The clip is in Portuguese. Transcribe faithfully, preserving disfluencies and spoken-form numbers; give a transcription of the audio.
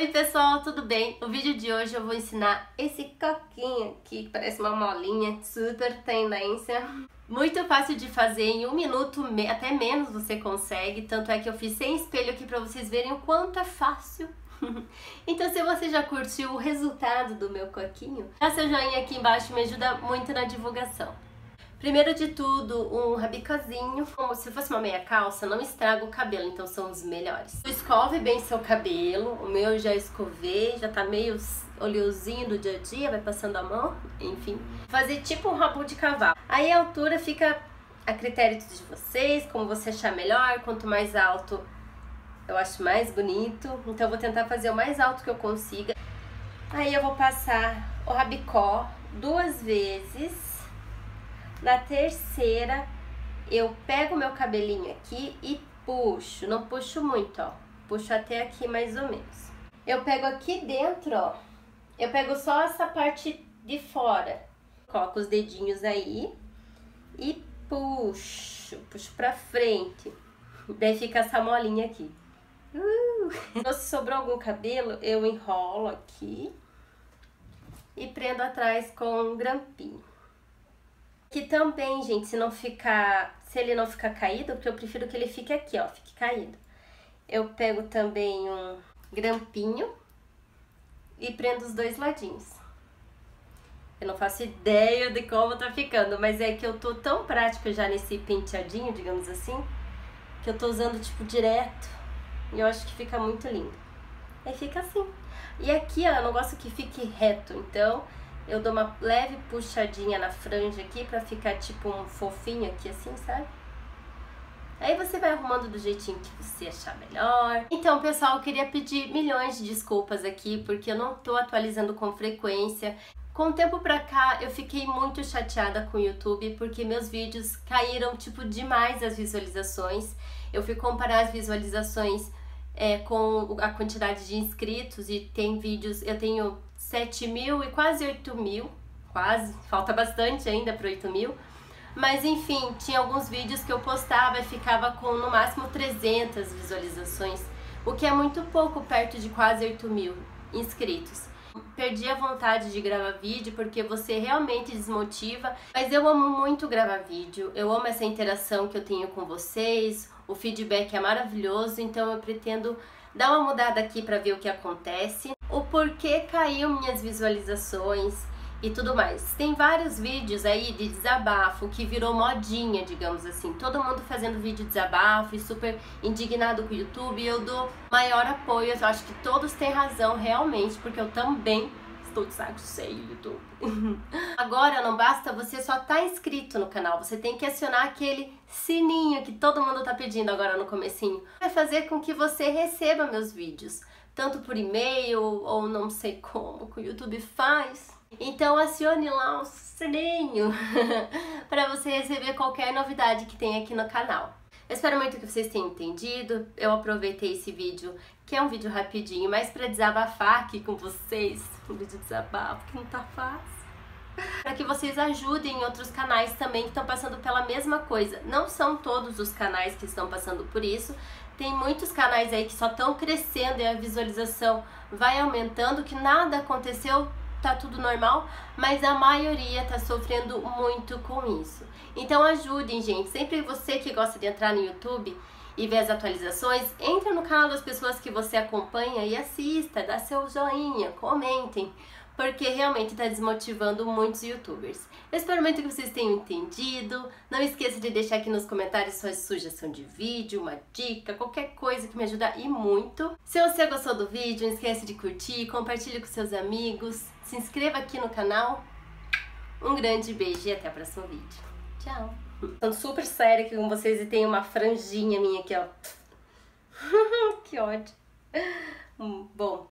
Oi pessoal, tudo bem? No vídeo de hoje eu vou ensinar esse coquinho aqui, que parece uma molinha, super tendência. Muito fácil de fazer, em um minuto, até menos você consegue, tanto é que eu fiz sem espelho aqui pra vocês verem o quanto é fácil. Então se você já curtiu o resultado do meu coquinho, dá seu joinha aqui embaixo, me ajuda muito na divulgação. Primeiro de tudo, um rabicozinho, como se fosse uma meia calça, não estraga o cabelo, então são os melhores. Escove bem seu cabelo, o meu já escovei, já tá meio oleosinho do dia a dia, vai passando a mão, enfim. Fazer tipo um rabo de cavalo. Aí a altura fica a critério de vocês, como você achar melhor, quanto mais alto eu acho mais bonito. Então eu vou tentar fazer o mais alto que eu consiga. Aí eu vou passar o rabicó duas vezes. Na terceira, eu pego meu cabelinho aqui e puxo. Não puxo muito, ó. Puxo até aqui, mais ou menos. Eu pego aqui dentro, ó. Eu pego só essa parte de fora. Coloco os dedinhos aí e puxo. Puxo pra frente. Daí fica essa molinha aqui. Uh! Se sobrou algum cabelo, eu enrolo aqui e prendo atrás com um grampinho. Que também, gente, se não ficar, se ele não ficar caído, porque eu prefiro que ele fique aqui, ó, fique caído. Eu pego também um grampinho e prendo os dois ladinhos. Eu não faço ideia de como tá ficando, mas é que eu tô tão prática já nesse penteadinho, digamos assim, que eu tô usando, tipo, direto. E eu acho que fica muito lindo. Aí fica assim. E aqui, ó, eu não gosto que fique reto, então... Eu dou uma leve puxadinha na franja aqui pra ficar tipo um fofinho aqui assim, sabe? Aí você vai arrumando do jeitinho que você achar melhor. Então, pessoal, eu queria pedir milhões de desculpas aqui, porque eu não tô atualizando com frequência. Com o tempo pra cá, eu fiquei muito chateada com o YouTube, porque meus vídeos caíram, tipo, demais as visualizações. Eu fui comparar as visualizações é, com a quantidade de inscritos e tem vídeos... Eu tenho... sete mil e quase oito mil, quase, falta bastante ainda para oito mil, mas enfim, tinha alguns vídeos que eu postava e ficava com no máximo trezentas visualizações, o que é muito pouco perto de quase oito mil inscritos. Perdi a vontade de gravar vídeo porque você realmente desmotiva, mas eu amo muito gravar vídeo, eu amo essa interação que eu tenho com vocês, o feedback é maravilhoso, então eu pretendo dar uma mudada aqui para ver o que acontece. O porquê caiu minhas visualizações e tudo mais. Tem vários vídeos aí de desabafo que virou modinha, digamos assim. Todo mundo fazendo vídeo de desabafo e super indignado com o YouTube. Eu dou maior apoio, eu acho que todos têm razão realmente, porque eu também estou de saco cheio do YouTube. Agora não basta você só estar inscrito no canal, você tem que acionar aquele sininho que todo mundo tá pedindo agora no comecinho. Vai fazer com que você receba meus vídeos. Tanto por e-mail ou não sei como que o YouTube faz. Então acione lá o sininho para você receber qualquer novidade que tem aqui no canal. Eu espero muito que vocês tenham entendido. Eu aproveitei esse vídeo, que é um vídeo rapidinho, mas para desabafar aqui com vocês. Um vídeo de desabafo que não tá fácil. Para que vocês ajudem outros canais também que estão passando pela mesma coisa. Não são todos os canais que estão passando por isso. Tem muitos canais aí que só estão crescendo e a visualização vai aumentando, que nada aconteceu, tá tudo normal, mas a maioria tá sofrendo muito com isso. Então ajudem, gente. Sempre você que gosta de entrar no YouTube e ver as atualizações, entra no canal das pessoas que você acompanha e assista, dá seu joinha, comentem, porque realmente tá desmotivando muitos YouTubers. Eu espero muito que vocês tenham entendido. Não esqueça de deixar aqui nos comentários sua sugestão de vídeo, uma dica, qualquer coisa que me ajuda e muito. Se você gostou do vídeo, não esquece de curtir, compartilhe com seus amigos, se inscreva aqui no canal. Um grande beijo e até o próximo vídeo. Tchau! Estou super séria aqui com vocês e tem uma franjinha minha aqui, ó. Que ódio! Bom...